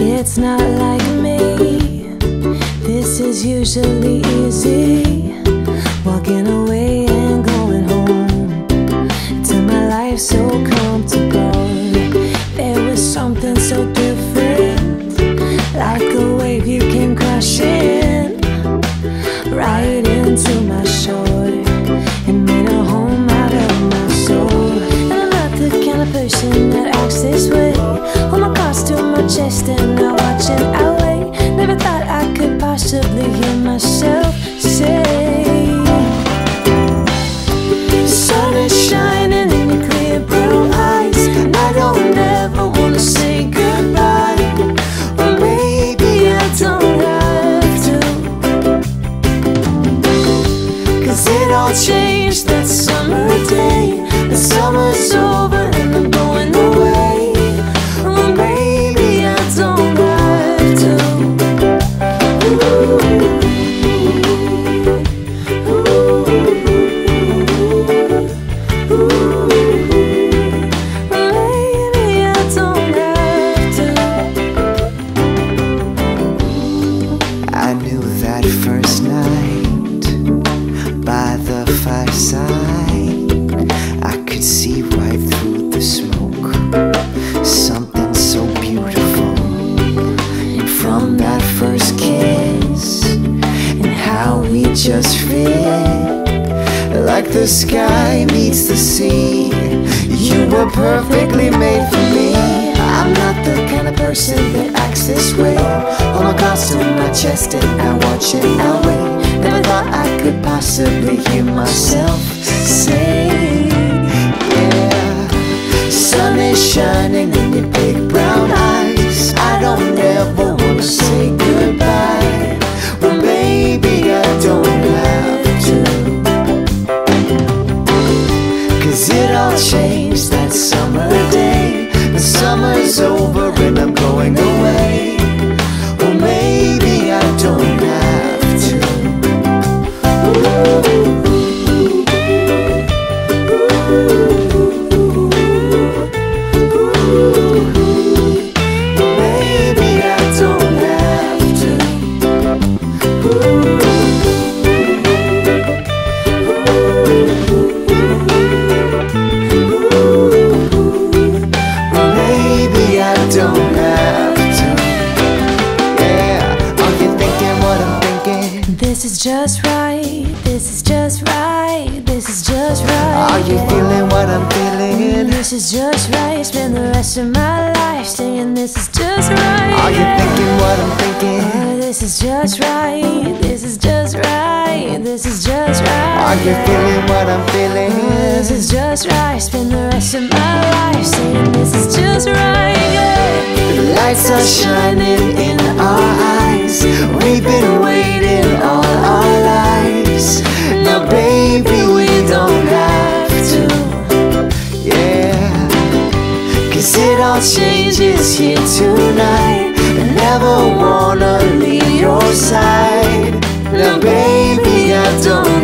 It's not like me. This is usually easy. Walking away and going home to my life so comfortable. There was something so different, like a wave you came crashing right into my shore and made a home out of my soul. And I'm not the kind of person that acts this way. Hold my cards to my chest and I watch it outweigh. Never thought I could possibly hear myself say, sun is shining in your clear blue eyes, and I don't ever want to say goodbye. Or maybe I don't have to, cause it all changed that summer day. The summer's over and I'm going away. Or maybe I don't have to. Ooh. Just fit like the sky meets the sea. You were perfectly made for me. I'm not the kind of person that acts this way. Hold my cards to my chest and I watch it outweigh. Never thought I could possibly hear myself say, yeah. Sun is shining in your big brown eyes. I don't ever wanna say goodbye. Well, maybe I don't have to, cause it all changed that summer day. The summer's over and I'm going away. Well, maybe I don't have to. Ooh. Just right, this is just right, this is just right. Are you feeling what I'm feeling? This is just right, spend the rest of my life saying this is just right. Are you thinking what I'm thinking? This is just right, this is just right, this is just right. Are you feeling what I'm feeling? This is just right, spend the rest of my life saying this is just right. The lights are shining in our eyes. We've been waiting all our lives. Now baby, we don't have to, yeah. Cause it all changes here tonight. I never wanna leave your side. Now baby, I don't